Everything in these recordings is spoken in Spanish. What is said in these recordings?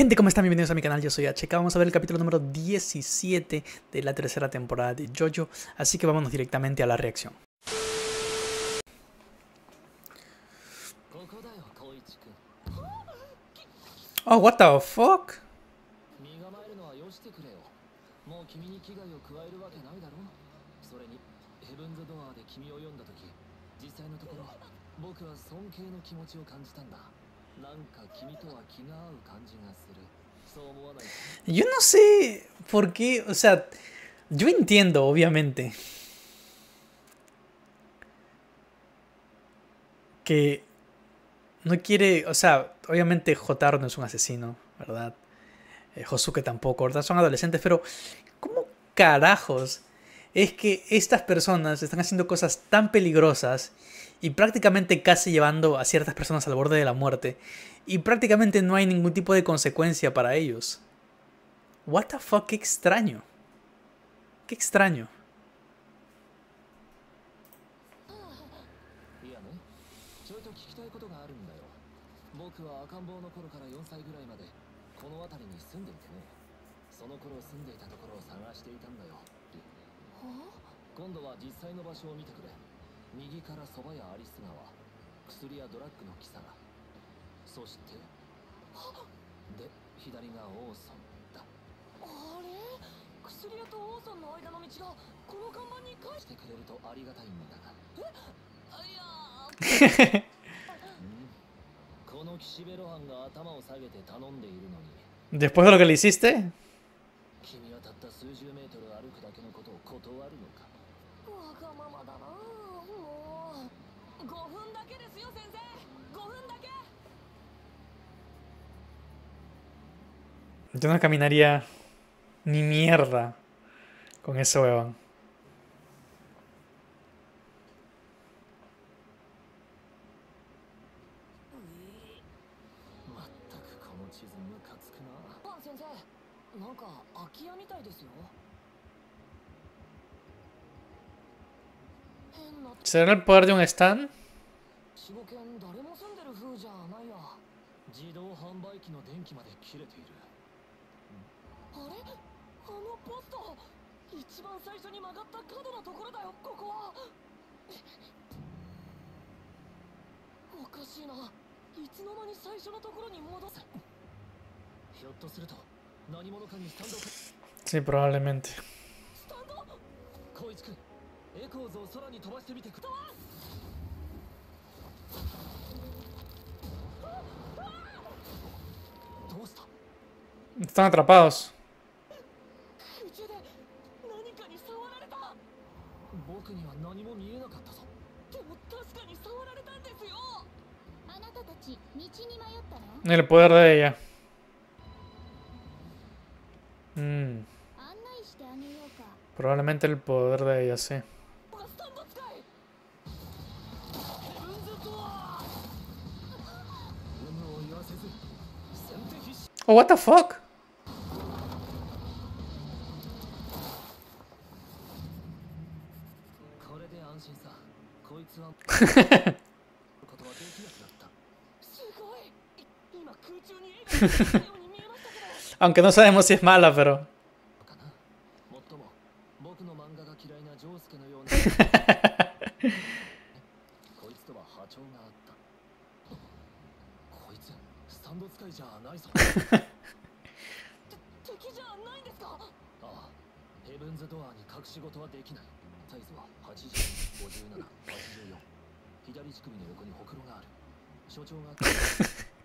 Gente, ¿cómo están? Bienvenidos a mi canal, yo soy HK. Vamos a ver el capítulo número 17 de la tercera temporada de Jojo, así que vámonos directamente a la reacción. Oh, what the fuck? Yo no sé por qué, o sea, yo entiendo, obviamente, que no quiere, o sea, obviamente Jotaro no es un asesino, ¿verdad? Josuke tampoco, ¿verdad? Son adolescentes, pero ¿cómo carajos es que estas personas están haciendo cosas tan peligrosas y prácticamente casi llevando a ciertas personas al borde de la muerte y prácticamente no hay ningún tipo de consecuencia para ellos? What the fuck, qué extraño. Qué extraño. Después de lo que le hiciste. Yo no caminaría ni mierda con ese huevón. ¿Será el poder de un stand? Sí, probablemente. Están atrapados. El poder de ella. Probablemente el poder de ella, sí. Oh, what the fuck? Aunque no sabemos si es mala, pero...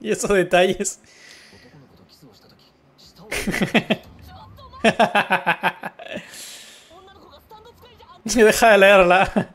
Y esos detalles. Y deja de leerla.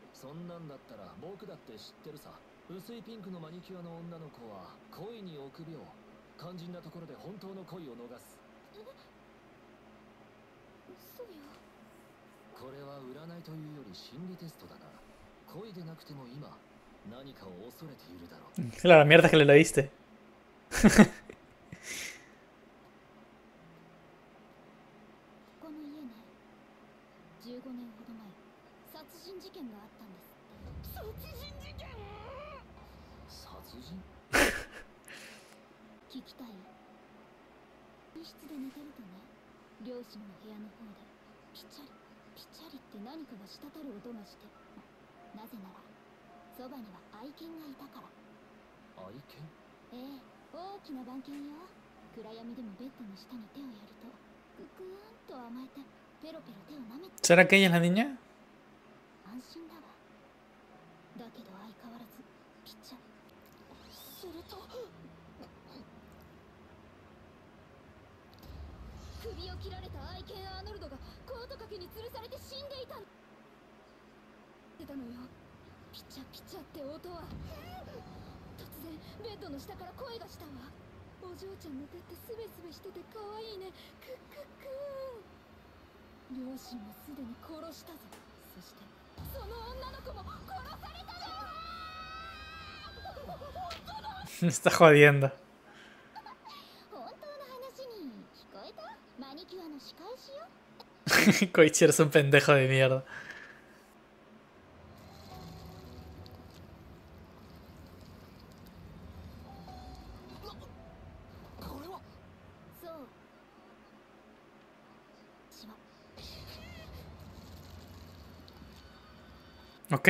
そんなんだったら僕だって知ってるさ。薄いピンクのマニキュアの女の子は恋に臆病。肝心なところで本当の恋を逃す。嘘よ。これは占いというより心理テストだな。恋でなくても今何かを恐れているだろう。Claro, mierda que le leíste. ¿Será que ella es la niña? Me está jodiendo. Koichi, eres un pendejo de mierda. Ok.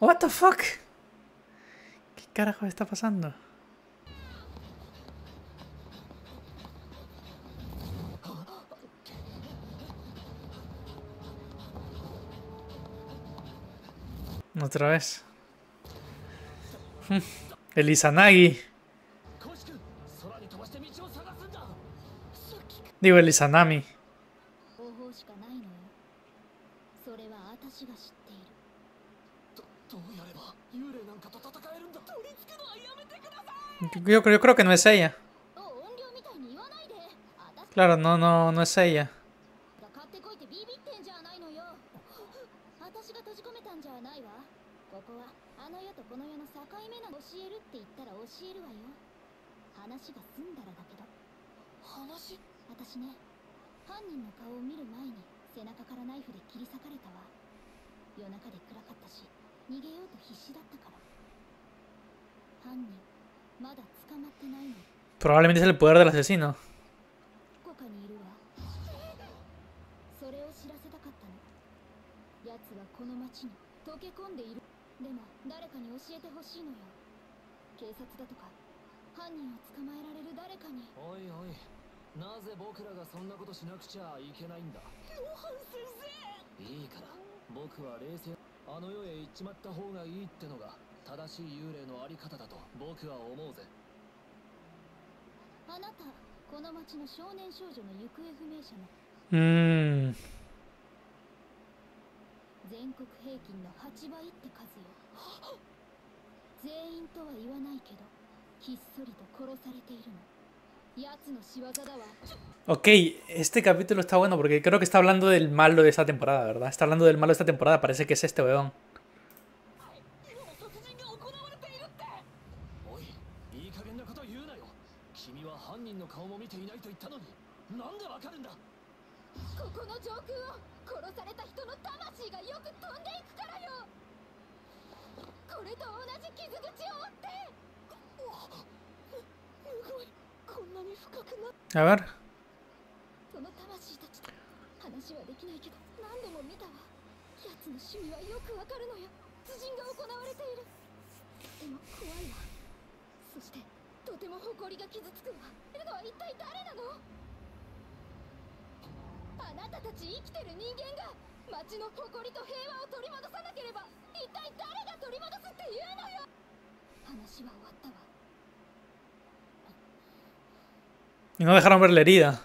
What the fuck? ¿Qué carajo está pasando? Otra vez. El Izanagi. Digo, el Isanami. Yo creo que no es ella. Claro, no es ella. Probablemente es el poder del asesino. Ok, este capítulo está bueno porque creo que está hablando del malo de esta temporada, ¿verdad? Está hablando del malo de esta temporada, parece que es este weón. A ver. Y no dejaron ver la herida.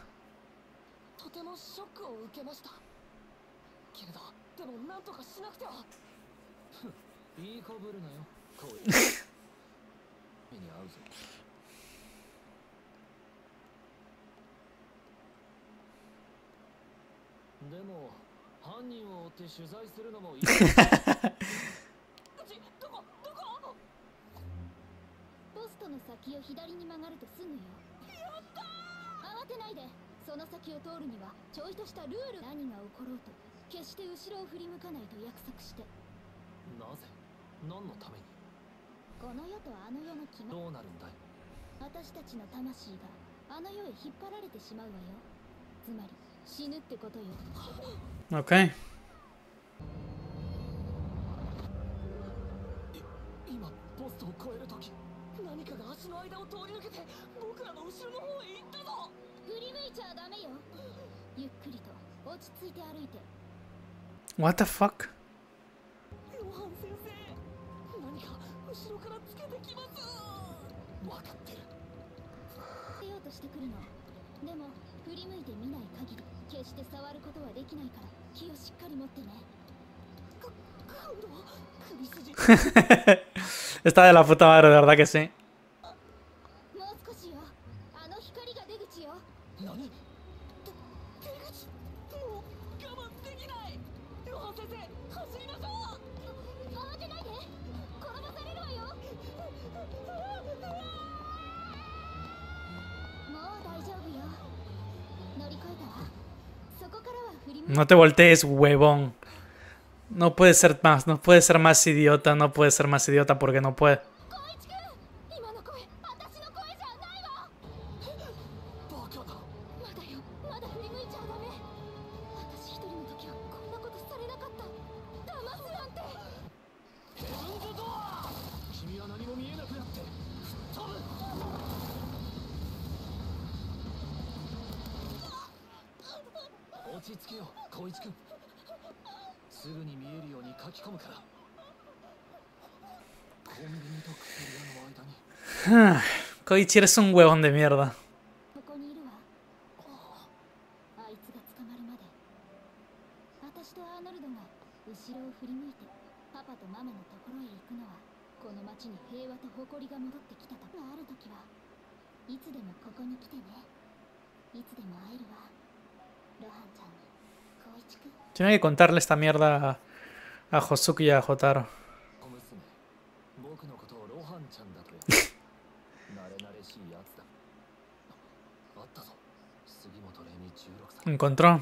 Okay. What the fuck? Está de la puta madre, de verdad que sí. No te voltees, huevón. No puede ser más, no puede ser más idiota, no puede ser más idiota porque no puede. Koichi, eres un huevón de mierda. Tengo que contarle esta mierda a Josuke y a Jotaro. Encontró. A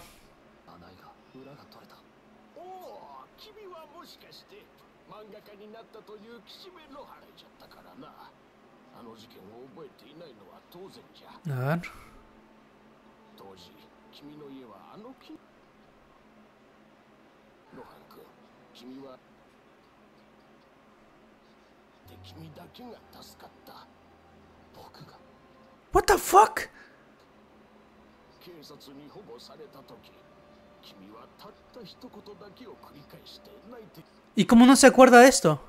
ver. What the fuck? ¿Y cómo no se acuerda de esto?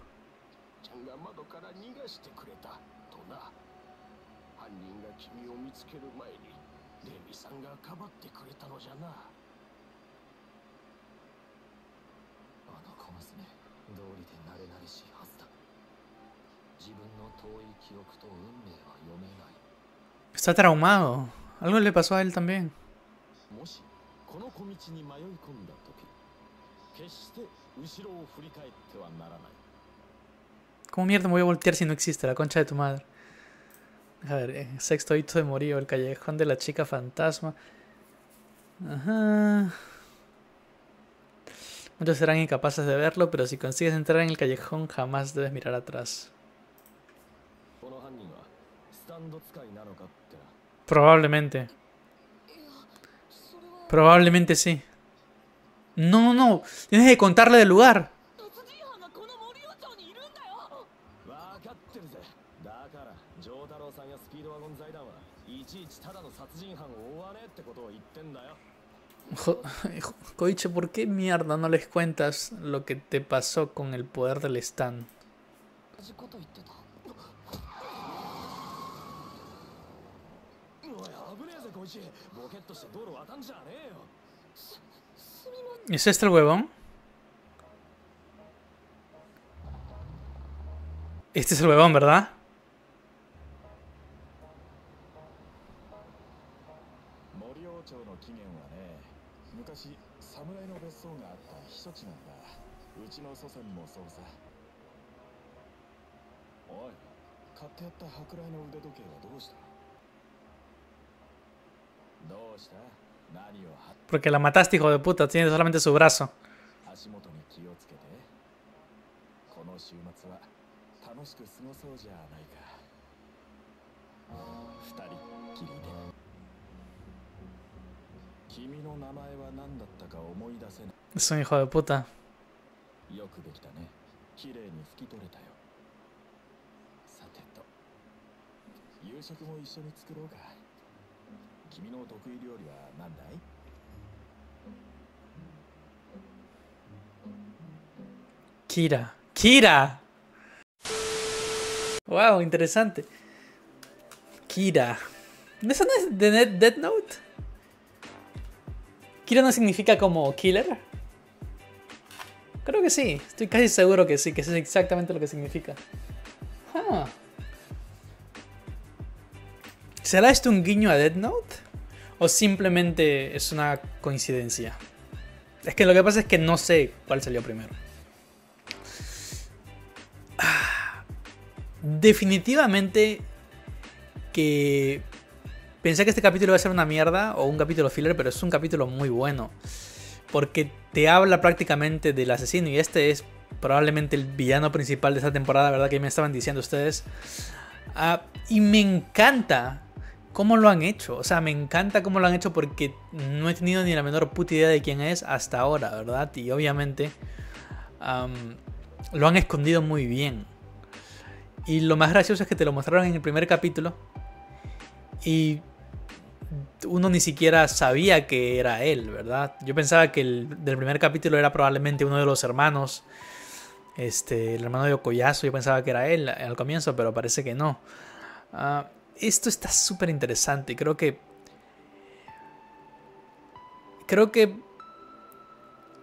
Está traumado. Algo le pasó a él también. ¿Cómo mierda me voy a voltear si no existe la concha de tu madre? A ver, sexto hito de Morío, el callejón de la chica fantasma. Ajá. Muchos serán incapaces de verlo, pero si consigues entrar en el callejón jamás debes mirar atrás. Probablemente. Probablemente sí. No, no, no. Tienes que contarle del lugar. Koichi, ¿por qué mierda no les cuentas lo que te pasó con el poder del stand? ¿Es este el huevón? Este es el huevón, ¿verdad? Porque la mataste, hijo de puta. Tiene solamente su brazo. Es un hijo de puta. Kira. ¡Kira! Wow, interesante. Kira. ¿Eso no es de Death Note? ¿Kira no significa como killer? Creo que sí. Estoy casi seguro que sí, que eso es exactamente lo que significa. Huh. ¿Será esto un guiño a Death Note? ¿O simplemente es una coincidencia? Es que lo que pasa es que no sé cuál salió primero. Definitivamente que pensé que este capítulo iba a ser una mierda o un capítulo filler, pero es un capítulo muy bueno. Porque te habla prácticamente del asesino y este es probablemente el villano principal de esta temporada, ¿verdad? Que me estaban diciendo ustedes. Y me encanta cómo lo han hecho, o sea, me encanta cómo lo han hecho porque no he tenido ni la menor puta idea de quién es hasta ahora, ¿verdad? Y obviamente lo han escondido muy bien. Y lo más gracioso es que te lo mostraron en el primer capítulo y uno ni siquiera sabía que era él, ¿verdad? Yo pensaba que el del primer capítulo era probablemente uno de los hermanos, el hermano de Okoyasu. Yo pensaba que era él al comienzo, pero parece que no. Esto está súper interesante y creo que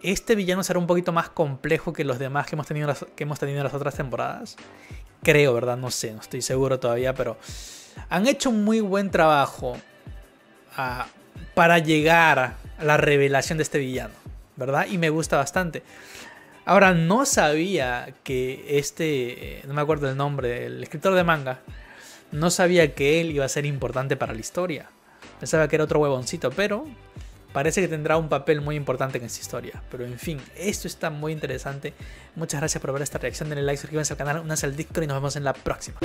este villano será un poquito más complejo que los demás que hemos tenido las otras temporadas. Creo, ¿verdad? No sé, no estoy seguro todavía, pero han hecho un muy buen trabajo para llegar a la revelación de este villano, ¿verdad? Y me gusta bastante. Ahora, no sabía que no me acuerdo el nombre, el escritor de manga, no sabía que él iba a ser importante para la historia. Pensaba que era otro huevoncito, pero parece que tendrá un papel muy importante en esta historia. Pero en fin, esto está muy interesante. Muchas gracias por ver esta reacción, denle like, suscríbanse al canal, únanse al Discord y nos vemos en la próxima.